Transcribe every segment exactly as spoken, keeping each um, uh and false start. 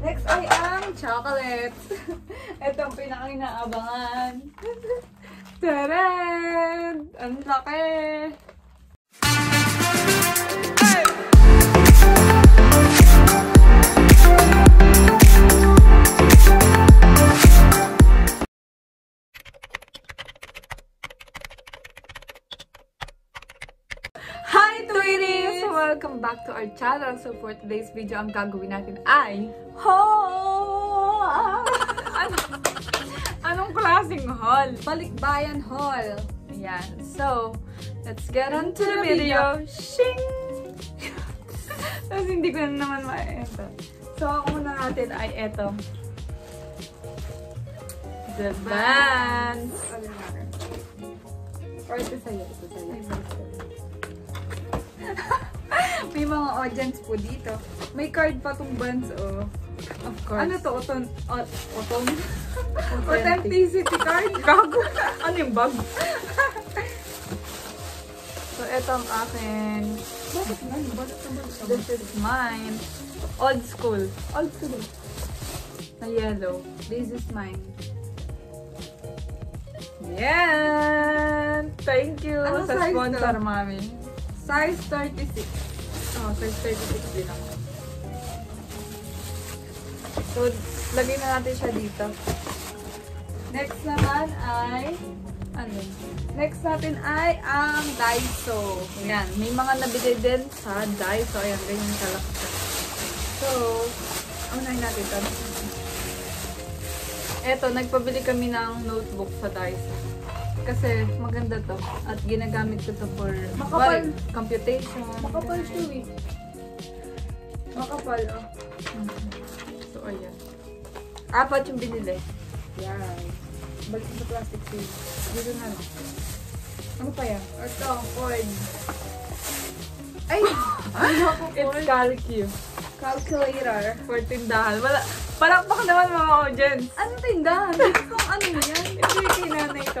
Next ay ang chocolates. Itong pinaka-inaabangan. Taran! Ang laki! Welcome back to our channel. So for today's video, ang gagawin natin ay haul! Anong, anong klaseng haul? Balikbayan haul. Ayan. So, let's get on to the video. Shing! Tapos hindi ko na naman ma-eto. So, ang una natin ay eto. The Vans. Or ito sa'yo. Ito sa'yo. May mga audience po dito. May card pa tong Vans, oh. Of course. Ano to? Oton... Ot, oton? Authenticity card? Gago na. Ano yung bag? So, eto ang akin. Bakit nga? Bakit nga? This is mine. Old school. Old school. Na yellow. This is mine. Yeah! Thank you ano sa sponsor, to? Mami. Size thirty-six. Oh, size thirty-six din ako. So, lagay na natin siya dito. Next naman ay... Ano? Next natin ay ang Daiso. Ayan. May mga nabigay din sa Daiso. Ayan, ganyan talaga. So, unahin natin ito. Eto, nagpabili kami ng notebook sa Daiso. Kasi maganda to at ginagamit ko to for makapal, well, computation. Makapal siya eh. Makapal oh. So ayan. Apat yung binili. Yan. Balik sa plastic too. Dito na lang. Ano pa yan? Ito, cord. Ay! It's calcu. Calculator. For tindahan. Wala. Palakpak naman mga audience. Ano tindahan? Kung ano yan? Ito yung nanay ito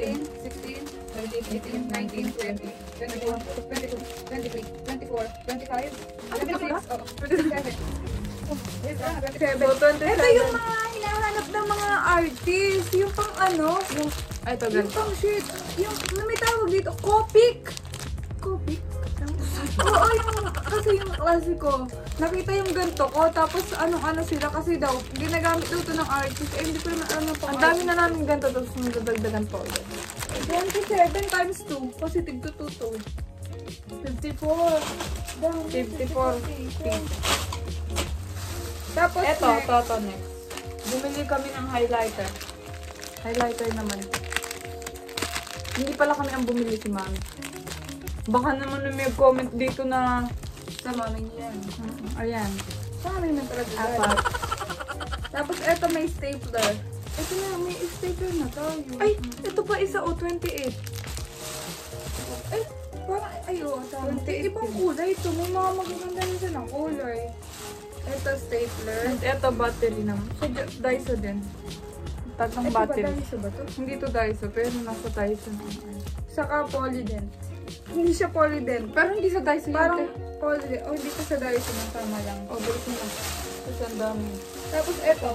sixteen, seventeen, eighteen, nineteen, twenty, twenty-one, twenty-two, twenty-three, twenty-four, twenty-five, twenty-six, twenty-seven. Ito yung mga hinahanap ng mga artist. Yung pang ano? Yung, ay, ito, yung pang shit. Yung, ano may tawag dito? Copic. Copic? Oo, yung, kasi yung klase ko. Nakita yung ganito ko, tapos anong-ano sila kasi daw, ginagamit ito ng artist. Eh, hindi ko naman ano pang ang dami na namin ganito, tapos nagdadagdagan po. twenty-seven times two, positive to two, two. fifty-four. fifty-four. fifty. Tapos eto, next. Ito, ito, next. Bumili kami ng highlighter. Highlighter naman. Hindi pala kami ang bumili si Mami. Baka naman may comment dito na sa Mami niya. Ayan. Sa Mami na talaga. Apat. Tapos eto may stapler. Ito na, may stapler na to. Ay, ito pa isa o, twenty-eight. Parang, ayun, ibang kulay ito. May mga magaganda nyo siya ng kulay. Ito, stapler. And ito, battery naman. So, Daiso din. Tatlong battery. Ito ba Daiso ba ito? Hindi ito Daiso, pero nasa Daiso naman. Saka Polydent. Hindi siya Polydent. Pero hindi sa Daiso yun. Parang Polydent. O, hindi ko sa Daiso. Masama lang. O, balik mo lang. Tapos, ang dami. Tapos, ito.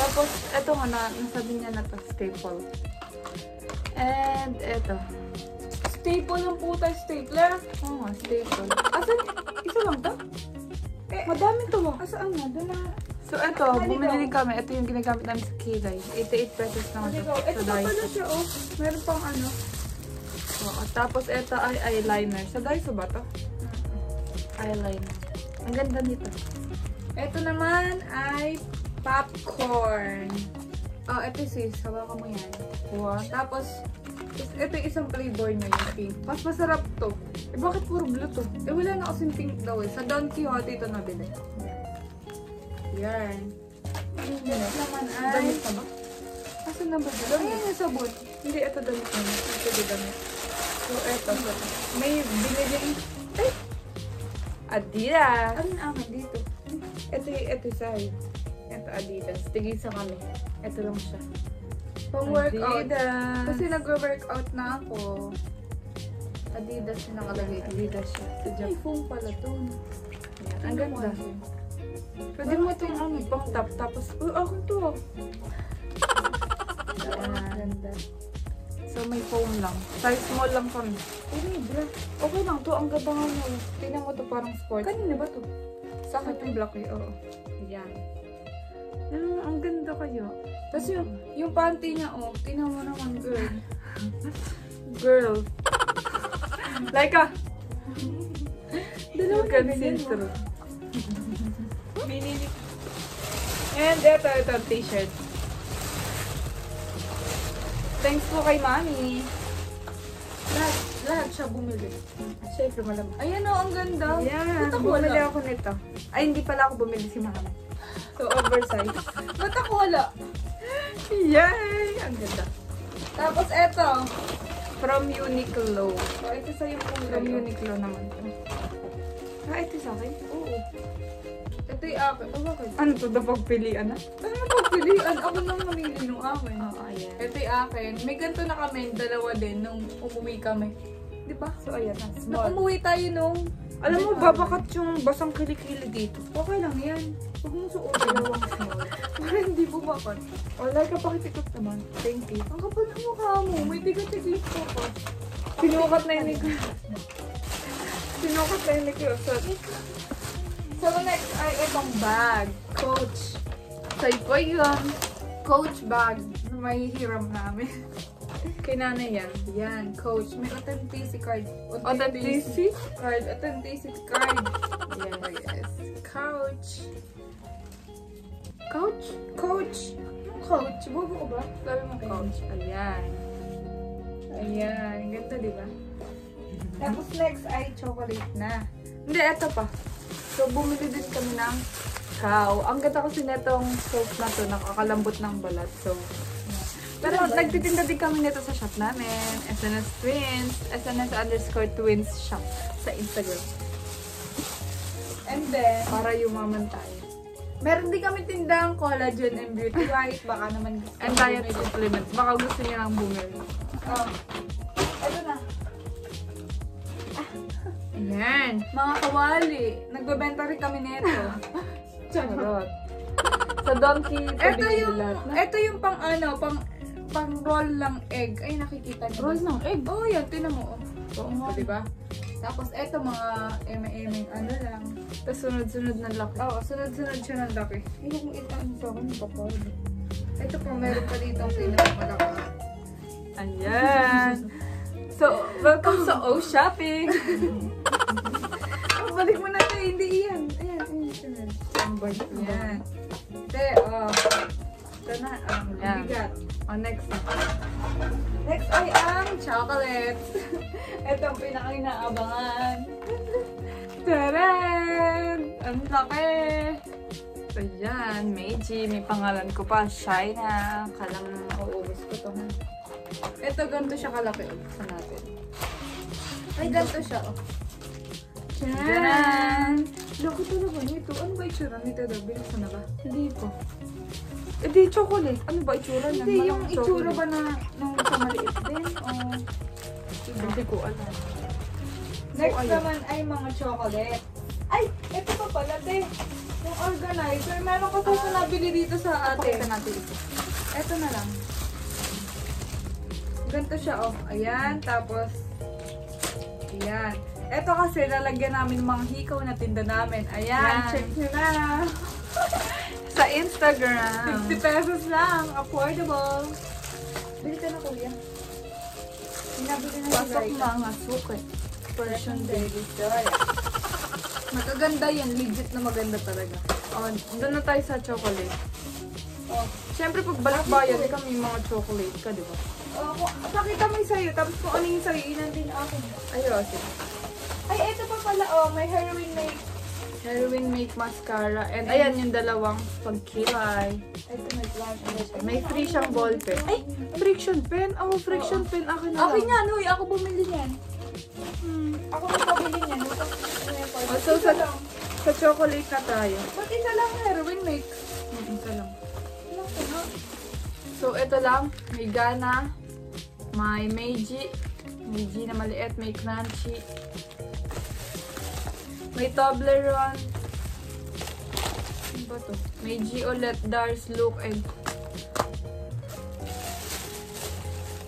Tapos, ito nga na, nasabi niya na ito, staple. And, ito. Staple ng puta, stapler. Oo nga, staple. Asan? Isa lang ito? Eh, madami ito mo. Asaan nga? Doon na. So, ito, bumili kami. Ito yung ginagamit namin sa key, guys. eighty-eight pesos naman ito. Ito pa pala siya, oh. Meron pang ano. Oo, tapos ito ay eyeliner. Sa Daiso ba ito? Eyeliner. Ang ganda nito. Ito naman ay popcorn. Oh, ito sis. Hawak mo yan. Wow. Tapos, ito yung isang flavor niya yung pink. Mas masarap to. Eh bakit puro blue to? Eh wala na kasing pink daw eh. Sa Don Quixote ito nabili. Yan. Yung next naman ay... Damit na ba? Asan na ba? Ayan yung sabon. Hindi, ito damit na. Ito yung damit. So, eto, so, may binili. Ay! Adidas! Ano na ako dito? Ito, ito sa'yo. Ito, Adidas. Tigil sa kami. Ito lang siya. Pang workout. Adidas. Kasi nag-workout na ako. Adidas yung nakalagay. Adidas siya. Ay, foam pala ito. Ang ganda. Pwede mo ito yung ano, pang tap. Tapos, uy, ako ito. Ang ganda. So, may foam lang. Size small lang kami. Ay, black. Okay lang to. Ang ganda nga mo. Tingnan mo ito parang sports. Kanina ba ito? Sa akin yung black eh. Oo. Ayan. Ah, ang ganda kayo. Tapos yung, yung panty niya, oh. Tingnan mo naman, girl. Girl. Like a... Dalawa ka sinistro. Binili. And ito, ito ang t-shirt. Thanks po kay Mami. Lahat, lahat siya bumili. Siyempre malam. Ayan o, ang ganda. Yeah, bumili ako nito. Ay, hindi pala ako bumili si Mami. So, oversized. Ba't ako wala? Yay! Ang ganda. Tapos eto. From Uniqlo. So, ito sa'yo po. From Uniqlo naman. Ah, ito sa'kin? Oo. Ito yung akin. Oh, bakit? Ano to? Napagpilian na? Ano napagpilian? Ako nang mamili nung akin. Oo, ayan. Ito yung akin. May ganito na kami. Dalawa din nung umuwi kami. Diba? So, ayan. Nung umuwi tayo nung... Alam mo ba, bakit yung basang kilikili dito? Okay lang yan. Huwag mong suotin. Dalawang small. Para hindi bumakan. O, like ka pakitikot naman. Thank you. Ang kapal na mukha mo. May tigat-tiglip ko pa. Sinukat na yun ikaw. Sinukat na yun ikaw. So, next ay itong bag. Coach. Sa'yo po yun. Coach bag na may hiram namin. Kay nanay yan. Yan, Coach. May authenticity card. Authenticity card. Authenticity card. Yes. Yes. Couch. Couch? Coach. Coach. Bobo ko ba? Sabi mo Coach. Ayan. Ayan. Ganda, di ba? Tapos next ay chocolate na. Hindi, eto pa. So, bumili din kami ng cow. Ang ganda kasi netong soap na to. Nakakalambot ng balat. So, pero nagtitinda din kami nito sa shop namin. S N S Twins. S N S underscore Twins shop. Sa Instagram. And then, para yumaman tayo. Meron din kami tindang collagen and beauty white. Baka naman gusto. And diet supplements. Baka gusto niya lang bumili. Oh. Ito na. Ah. Ayan. Mga kawali. Nagbebenta rin kami nito. Charot. Sa Donkey. Ito yung, ito yung pang ano, pang... pang roll lang egg. Ay, nakikita niyo. Roll ng egg? Oo, oh, yan. Tinan mo. Oo, oh. Oh, diba? Tapos, eto mga M and M, ano lang. Tapos, sunod-sunod ng laki. Oo, oh, sunod-sunod siya ng laki. Ay, kung itaan sa akin, kapal. Ito po, meron pa dito ang pinakamalaka. Ayan! So, welcome sa O Shopping! Oh, balik mo natin. Hindi iyan. Ayan, ayan. Ayan. Hindi, oh. Ito na, ang um, bigat. O, oh, next na. Next ay ang chocolates. Ito ang pinaka-inaabangan. Taran! Ang laki! So, yan. Meiji. May pangalan ko pa. China. Kala mo naman mauubos ko ito. Ito, ganito siya kalaki. Sa natin. Ay, ganito siya. Oh. Taran! Loko talaga nito. Ano ba itsura nito? Bilisan na ba? Hindi po. Eh di, chocolate. Ano ba itsura niyan? Hindi, yung itsura ba na nung sa maliit din? O... Hindi ko alam. Next naman ay mga chocolate. Ay! Ito pa pala, te. Yung organizer. Meron ko kasi nabili dito sa atin. Pakita natin ito. Ito na lang. Ganito siya, oh. Ayan, tapos... Ayan. Ito kasi, lalagyan namin mga hikaw na tinda namin. Ayan, check nyo na! Sa Instagram. sixty pesos lang. Affordable. Bilitan na, kuya. Pinabili na pasok yung mga sukat. Persian baby story. Magaganda yan. Legit na maganda talaga. Oh, doon na tayo sa chocolate. Oh. Siyempre, pag balikbayan, di kami mga chocolate ka, di ba? Oh, pakita mo yung sayo. Tapos kung ano yung sayo, inan din ako. Ayos. Ay, ito pa pala. Oh, may heroin na Heroin Make Mascara. And ayan yung dalawang pagkilay. Ito, may plan. May free siyang ball pen. Ay! Friction pen! Oh, friction Oo. pen. Akin na lang. Akin yan, huy. Ako bumili niyan. Hmm. Ako bumili niyan. So, sa, sa chocolate na tayo. Ba't isa lang heroin make? Hmm, isa lang. So, ito lang. May Gana. May Meiji. Meiji na maliit. May Crunchy. May Toblerone. Ano ba ito? May Giotto, Dars, Look, and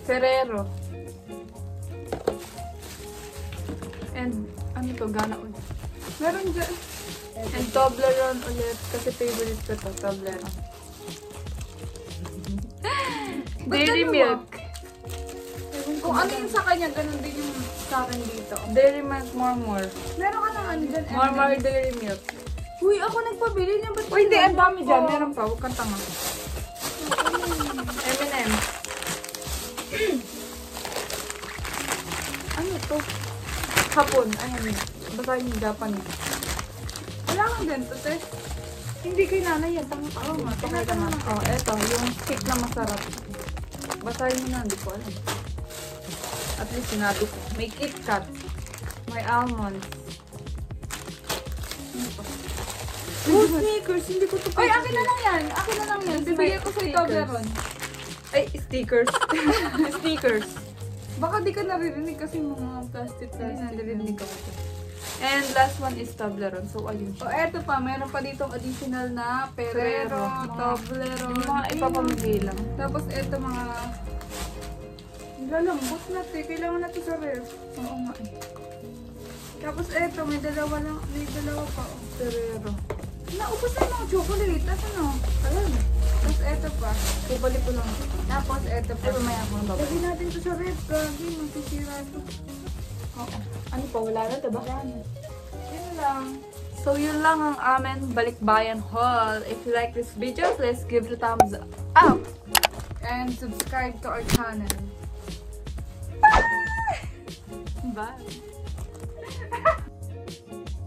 Ferrero. And, ano ito? Gana ulit. Meron dyan. And Toblerone ulit. Kasi favorite ko ito. Toblerone. Dairy Milk. Kung ano yung sa kanya, ganun din yung sa akin dito. Dairy Milk More More. Meron ka naman dyan. More More Dairy Milk. Uy, ako nagpabili niya. Ba't uy, hindi. Ang dami dyan. Meron pa. Huwag kang tanga. M and M. Ano to? Hapon. Ayan yun. Basahin yung Japan yun. Wala kang ganito, te. Hindi kay nanay yan. Tama ka. Oo, matangay ka naman. Oo, eto. Yung cake na masarap. Basahin mo na, hindi ko alam. At least sinabi ko. May Kit Kat. May almonds. Oh, sneakers! Hindi ko ito pwede. Ay, akin na lang yan! Akin na lang yan! Bibigyan ko sa Toblerone. Ay, stickers. Stickers. Baka di ka naririnig kasi mga plastic plastic. Naririnig ako ito. And last one is Toblerone. So, ayun siya. O, eto pa. Meron pa ditong additional na Ferrero, Toblerone. Mga ipapamigay lang. Tapos, eto mga... Lalambot natin. Kailangan natin sa ref. Oo nga eh. Tapos, eto. May dalawa lang. May dalawa pa. O, Ferrero. Naubos na yung chocolate. Tapos, ano? Alam. Tapos, eto pa. Ibalik ko lang. Tapos, eto pa. Eto, maya ko na babalik. Lagyan natin ito sa ref. Lagi, magsisira ito. Oo. Ano pa? Wala na, diba? Wala na. Yun lang. So, yun lang ang amin Balikbayan haul. If you like this video, please give it a thumbs up. And subscribe to our channel. Bye! Bye!